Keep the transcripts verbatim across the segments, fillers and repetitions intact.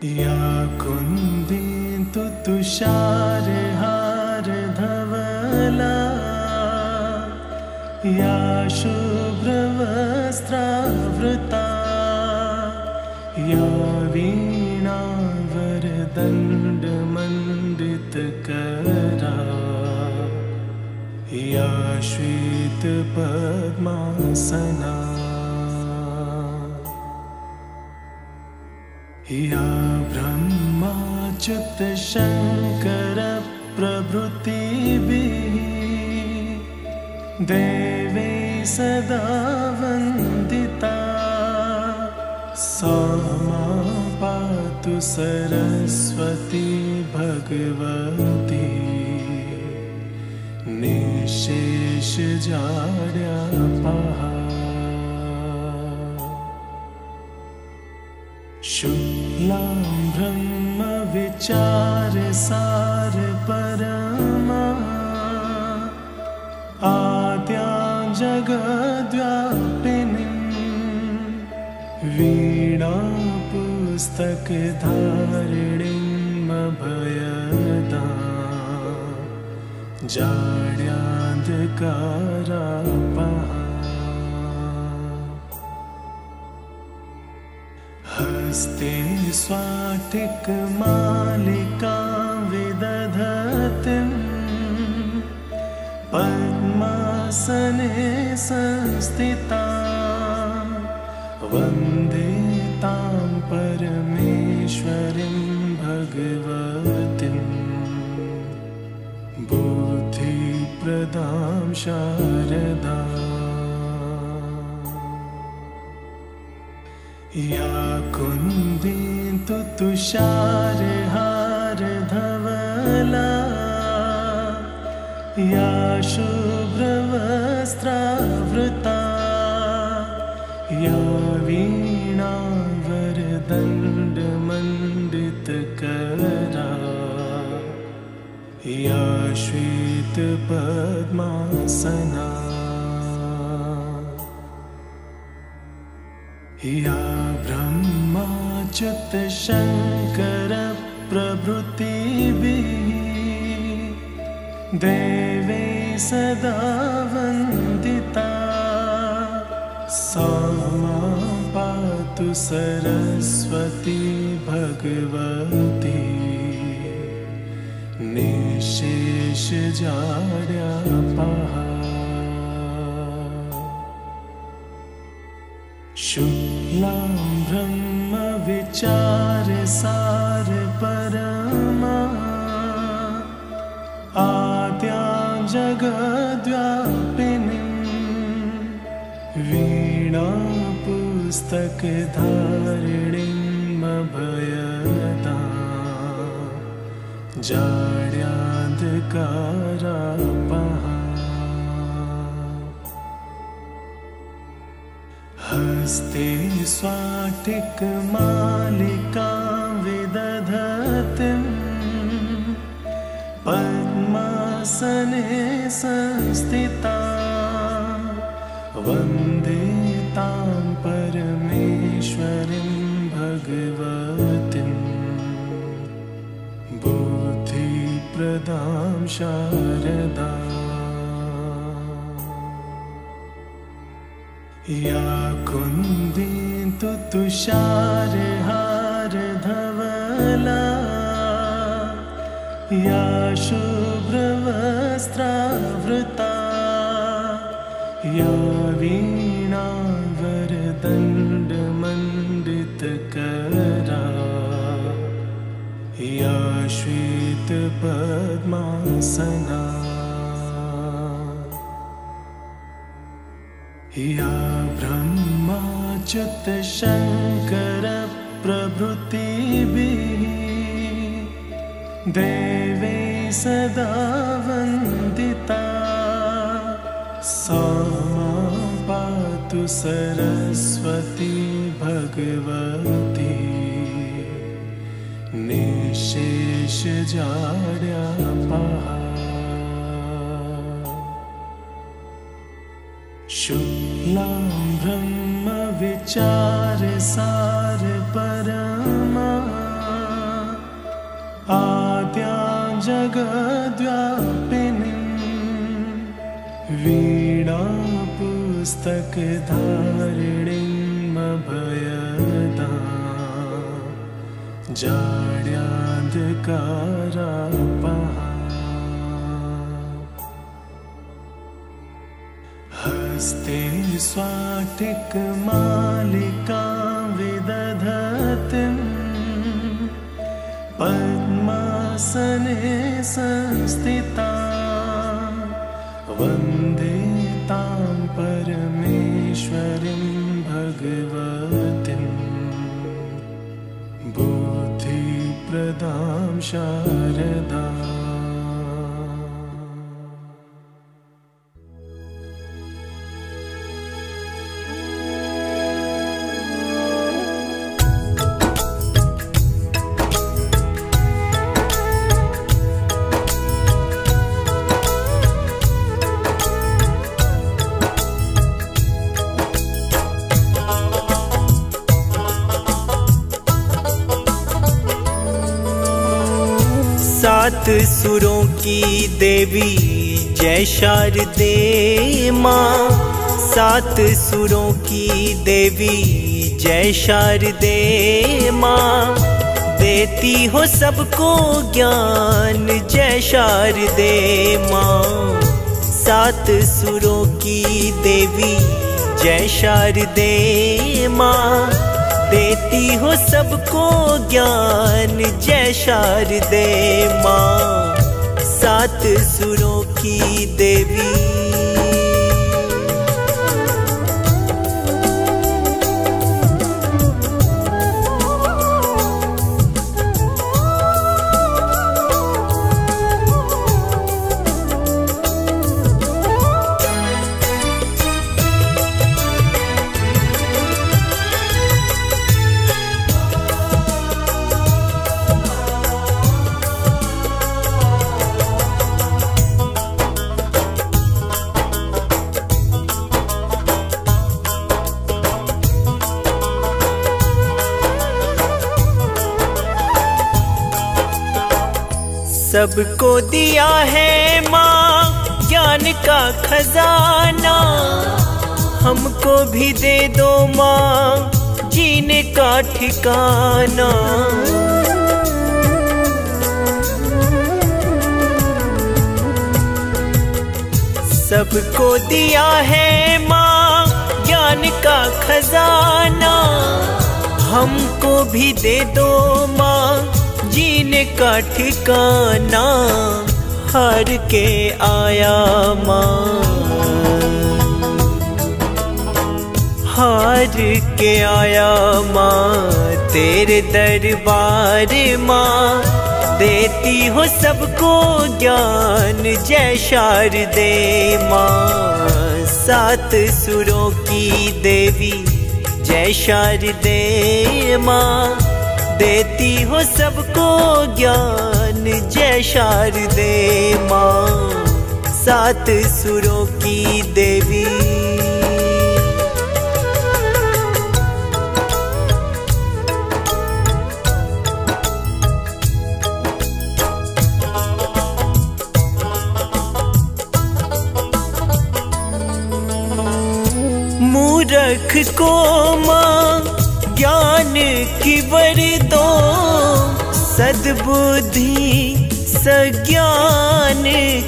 या कुंदी तो तुषार हार धवला, या शुभ्र वस्त्रावृता, या वीणा वरदंड मंडित करा, या श्वेत पद्मासना, या ब्रह्माच्युत शंकर प्रभृति भी देवी सदा वंदिता, सामा पातु सरस्वती भगवती निशेष जाड्या पहा। शुक्लां ब्रह्म विचार सार परमा, आद्या जगद्व्यापिनीं वीणा पुस्तक धारिणीं अभयदा जाड्यान्धकारापहा। हस्ते स्वाटिक मालिका विदधतिं पद्मासने संस्थिता, वन्दे तां परमेश्वरीं भगवतीं बुद्धिप्रदां शारदा। या कुंदी तो तुषार हार धवला, या शुभ्र वस्त्रावृता, या वीणा वरदंड मंडित करा, या श्वेत पद्मासना, या ब्रह्माच्युत शंकर प्रभृति भी देवी सदा वंदिता, सामा पातु सरस्वती भगवती निशेष जाड्या पहा। शुक्लां ब्रह्म विचार सार परमा, आद्या जगद्व्यापिनीं वीणा पुस्तक धारिणीं अभयदा जाड्यान्धकारापहा। हस्ते स्वाटिक मालिका विदधतिं पद्मासने संस्थिता, वन्दे तां परमेश्वरीं भगवतीं बुद्धिप्रदां शारदा। या कुंदी तो तुषार हार धवला, या शुभ्र वस्त्रावृता, या वीणा वरदंड मंडित करा, या श्वेत पद्मासना, या ब्रह्माच्युत शंकर प्रभृति भी देवी सदा वंदिता, सामा पातु सरस्वती भगवती निशेष जाड्या पहा। शुक्लां ब्रह्म विचार सार परमा, गद्यापिनीं वीणापुस्तकधारिणीम् अभयदां जाड्यान्धकारापहां हस्ते स्वाटिकमालिकां विदधतिम् पद्मासने संस्थिता वन्दे तां परमेश्वरीं भगवतीं बुद्धिप्रदां शारदाम्। सात सुरों की देवी जय शारदे माँ, सात सुरों की देवी जय शारदे माँ, देती हो सबको ज्ञान जय शारदे माँ। सात सुरों की देवी जय शारदे माँ, देती हो सबको ज्ञान जय शारदे माँ। सात सुरों की देवी सबको दिया है माँ ज्ञान का खजाना, हमको भी दे दो माँ जीने का ठिकाना। सबको दिया है माँ ज्ञान का खजाना, हमको भी दे दो माँ जीने का ठिकाना। हार के आया माँ, हार के आया माँ तेरे दरबार माँ, देती हो सबको ज्ञान जय शारदे माँ। सात सुरों की देवी जय शारदे माँ, देती हो सबको ज्ञान जय शारदे माँ। सात सुरों की देवी मूरख को माँ ज्ञान की वर दो, सद्बुद्धि सज्ञान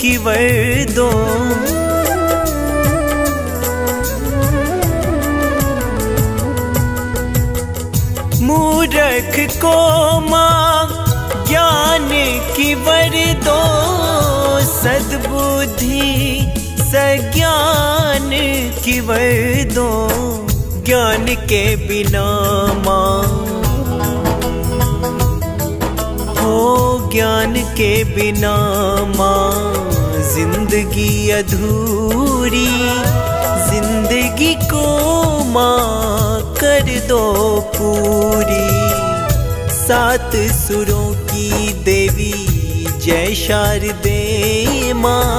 की वर दो। मूर्ख को माँ ज्ञान की वर दो, सद्बुद्धि सज्ञान की वर दो। ज्ञान के बिना माँ हो, ज्ञान के बिना माँ जिंदगी अधूरी, जिंदगी को माँ कर दो पूरी। सात सुरों की देवी जय शारदे माँ,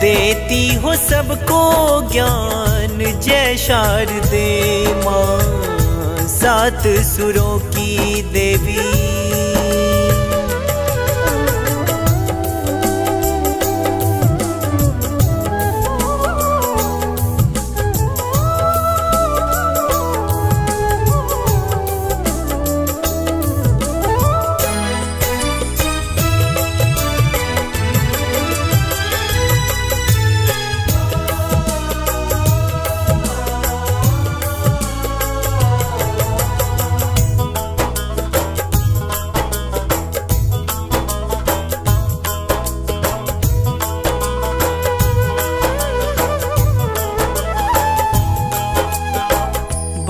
देती हो सबको ज्ञान जय शारदे माँ। सात सुरों की देवी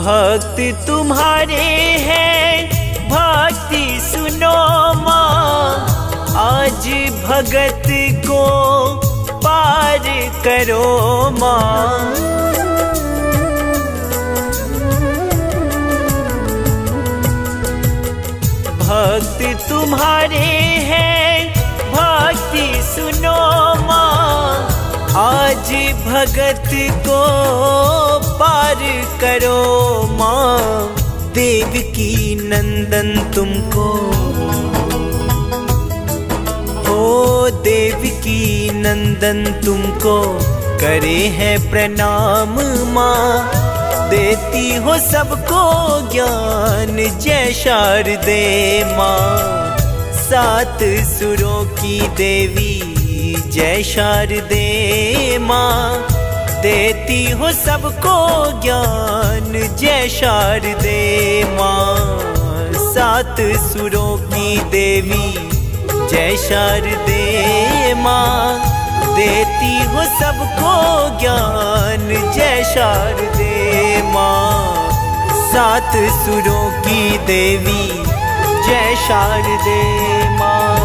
भक्त तुम्हारे हैं भक्ति सुनो माँ, आज भगत को पार करो माँ। भक्त तुम्हारे हैं भक्ति सुनो माँ, आज भगत को पार करो माँ। देव की नंदन तुमको हो, देव की नंदन तुमको करे हैं प्रणाम माँ। देती हो सबको ज्ञान जय शारदे माँ, सात सुरों की देवी जय शारदे माँ। देती हो सबको ज्ञान जय शारदे माँ, सात सुरों की देवी जय शारदे माँ। देती हो सबको ज्ञान जय शारदे माँ, सात सुरों की देवी जय शारदे माँ।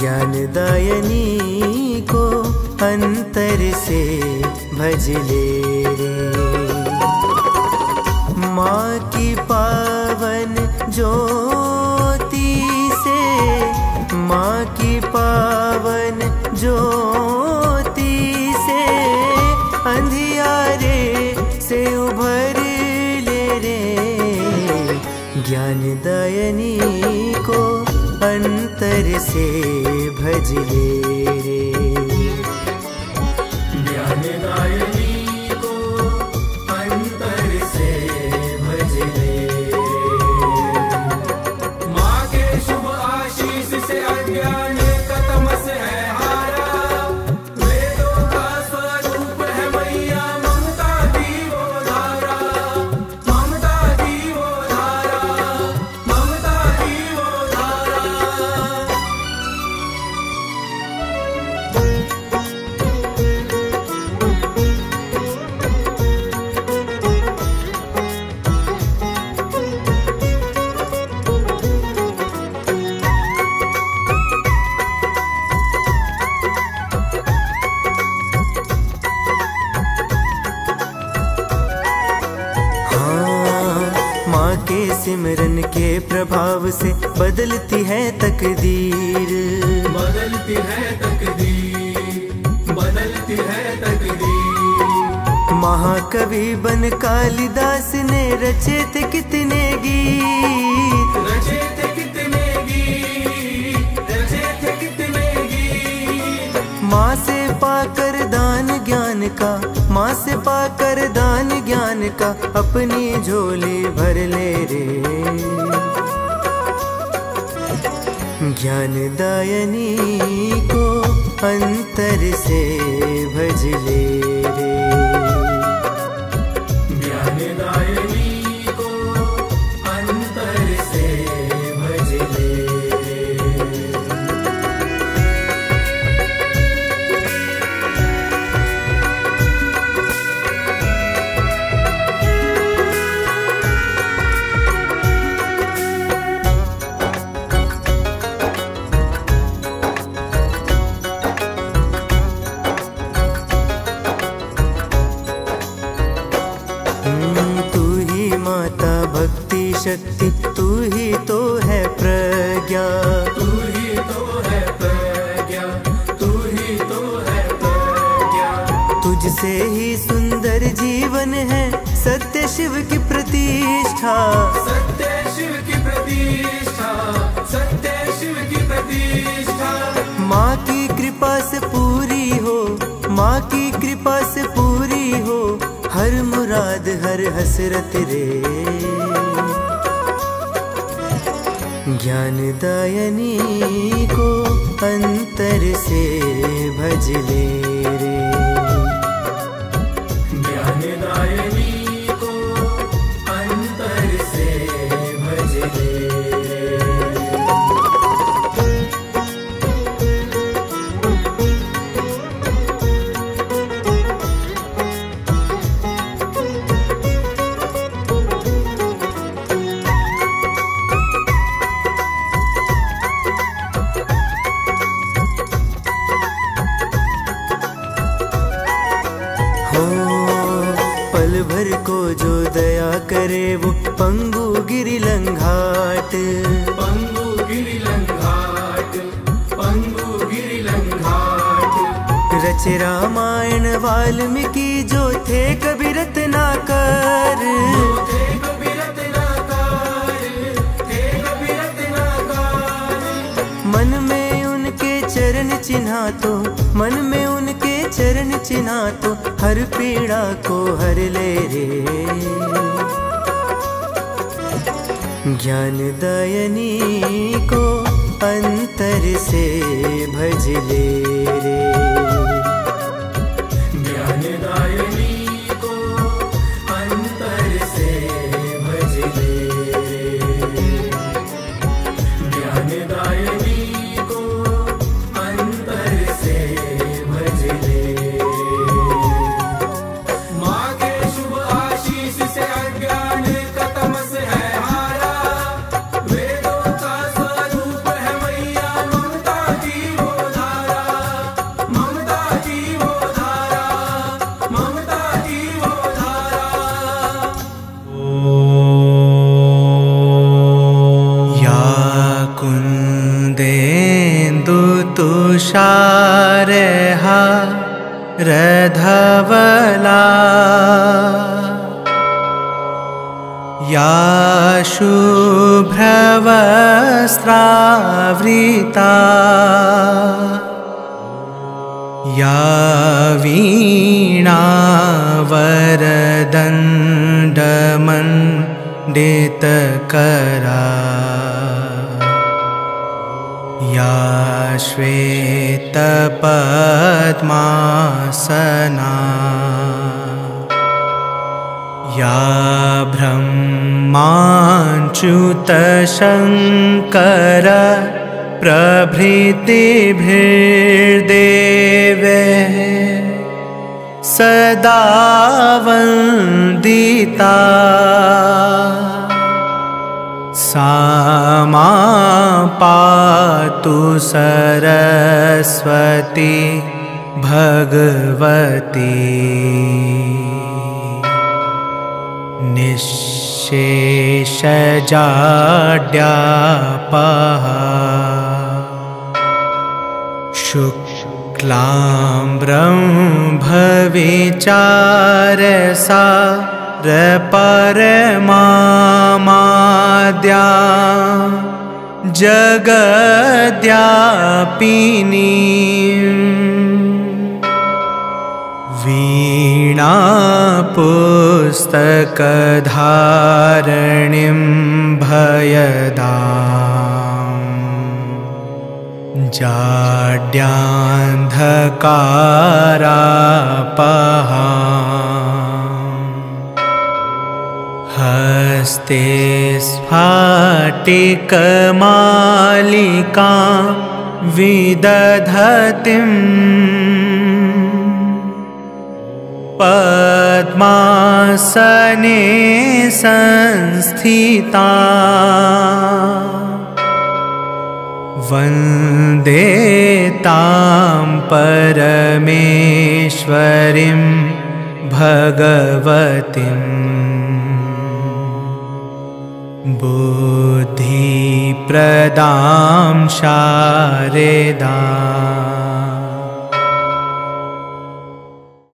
ज्ञानदायनी को अंतर से भज ले रे, माँ की पावन ज्योति से, माँ की पावन ज्योति से अंधियारे से उभर ले रे। ज्ञानदायनी को अंतर से भज ले रे, ज्ञानदायनी को अंतर से भज ले रे। माँ के शुभ आशीष से अज्ञान का तमस है हारा, वेदों का स्वरूप है मैया ममता की वो धारा, ममता की वो धारा, ममता की वो धारा। सिमरन के प्रभाव से बदलती है तकदीर, बदलती है तकदीर, बदलती है तकदीर। महाकवि बन कालिदास ने रचे थे कितने गीत, रचे थे कितने गीत, रचे थे कितने गीत। माँ से पाकर दान ज्ञान का, माँ से पाकर दान ज्ञान का अपनी झोली भर ले रे। ज्ञानदायनी को अंतर से भज ले रे, ज्ञानदायनी को अंतर से भज ले रे। शक्ति तू ही तो है प्रज्ञा, तू ही तो है प्रज्ञा, तू ही तो है प्रज्ञा। तुझसे ही सुंदर जीवन है, सत्य शिव की प्रतिष्ठा, सत्य शिव की प्रतिष्ठा। की कृपा से पूरी हो हर मुराद हर हसरत रे। ज्ञान दायनी को अंतर से भज ले रे, ज्ञान दायनी को अंतर से भज ले। वो पंगु गिरि लंघाट, पंगु गिरि लंघाट, पंगु गिरि लंघाट। रचे रामायण वाल्मीकि जो थे कभी रत्नाकर, थे कभी रत्नाकर, थे कभी रत्नाकर। मन में उनके चरण चिन्हा तो, मन में उनके चरण चिन्हा तो हर पीड़ा को हर ले रे। ज्ञान दायनी को अंतर से भज ले रे, ज्ञान दायनी को अंतर से भज ले रे, ज्ञान दायनी को अंतर से भज ले। माँ के शुभ आशीष से अज्ञान खत्म से है शारेहा रधवला या शुभ्रवस्त्रावृता या वीणा वरदण्डमण्डितकरा या श्वेतपद्मासना या ब्रह्माच्युतशङ्कर प्रभृतिभिर्देवे सदा वन्दिता सामा पातु सरस्वती भगवती निःशेषजाड्यापहा शुक्लां ब्रह्मविचारसा परमाद्या जगद्यापिनी वीणा पुस्तकधारणिं भयदां जाड्यान्धकारापहा हस्ते स्फाटिकमालिका विदधतिं पद्मासने संस्थिता वन्दे तां परमेश्वरीं भगवतीम् बुद्धिप्रदां शारदाम्।